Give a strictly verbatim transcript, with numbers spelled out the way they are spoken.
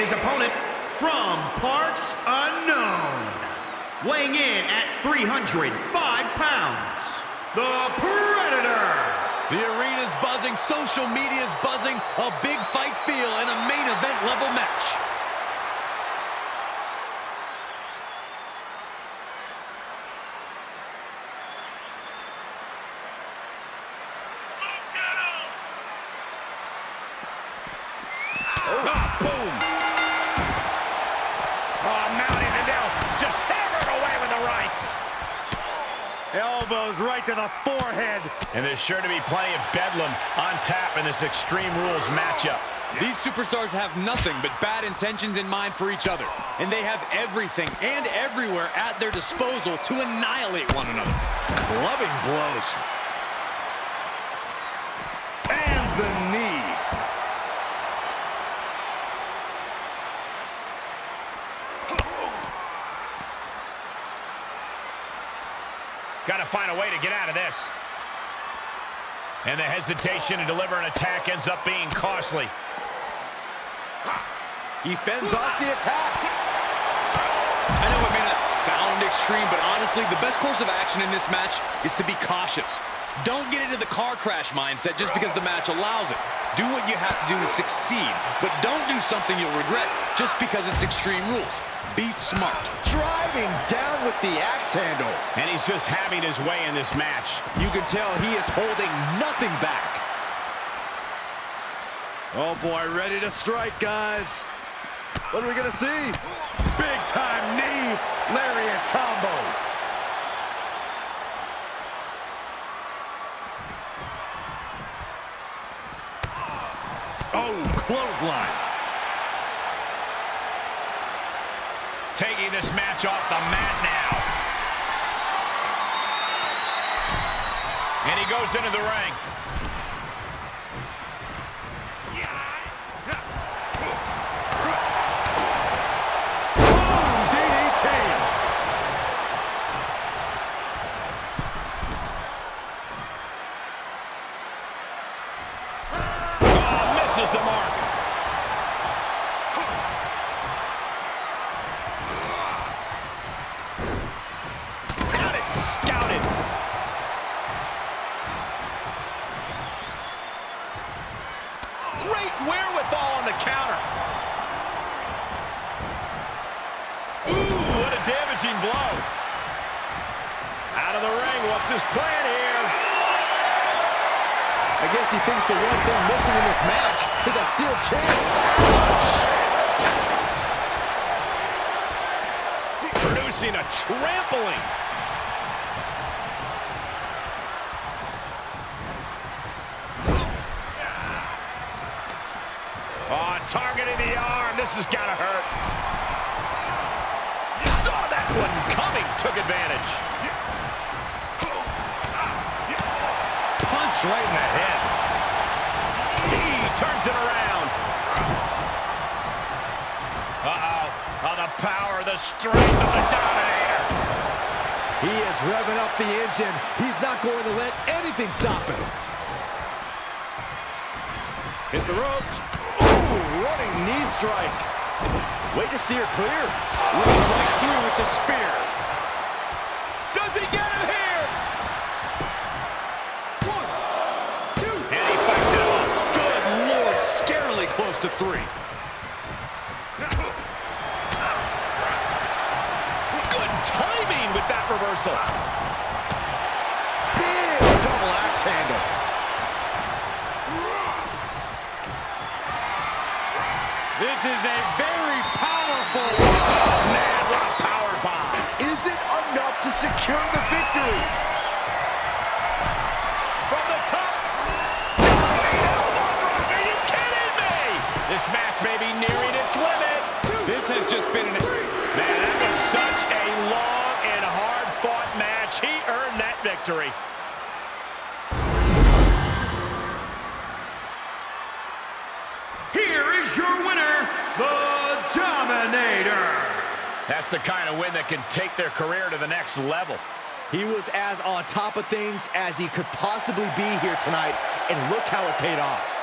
and his opponent from parts unknown, weighing in at three hundred five pounds, the Predator. The arena's buzzing, social media's buzzing, a big fight feel and a main event level match. Elbows right to the forehead. And there's sure to be plenty of bedlam on tap in this Extreme Rules matchup. These superstars have nothing but bad intentions in mind for each other. And they have everything and everywhere at their disposal to annihilate one another. Clubbing blows. And the knee. Gotta find a way to get out of this. And the hesitation to deliver an attack ends up being costly. He fends off the attack. I know it may not sound extreme, but honestly, the best course of action in this match is to be cautious. Don't get into the car crash mindset just because the match allows it. Do what you have to do to succeed, but don't do something you'll regret just because it's Extreme Rules. Be smart. Driving down with the axe handle. And he's just having his way in this match. You can tell he is holding nothing back. Oh boy, ready to strike, guys. What are we gonna see? Big time knee, lariat combo. Oh, clothesline. Taking this match off the mat now. And he goes into the ring. Boom, D D T. Oh, misses the mark. Wherewithal on the counter. Ooh, what a damaging blow. Out of the ring, what's his plan here? I guess he thinks the one thing missing in this match is a steel chair. Producing a trampling. Targeting the arm, this has got to hurt. You saw that one coming, took advantage. Punch right in the head. He turns it around. Uh-oh, oh, the power, the strength of the Dominator. He is revving up the engine. He's not going to let anything stop him. Hit the ropes. Running knee strike. Way to steer clear. Running right through with the spear. Does he get him here? One, two. And he fights it off. Good Lord, scarily close to three. Good timing with that reversal. Big double axe handle. This is a very powerful oh, man, what a power bomb. Isn't enough to secure the victory. From the top. Oh, are you kidding me? This match may be nearing its limit. Two, this has just been an... Man, that was such a long and hard-fought match. He earned that victory. Your winner, the Dominator. That's the kind of win that can take their career to the next level. He was as on top of things as he could possibly be here tonight, and look how it paid off.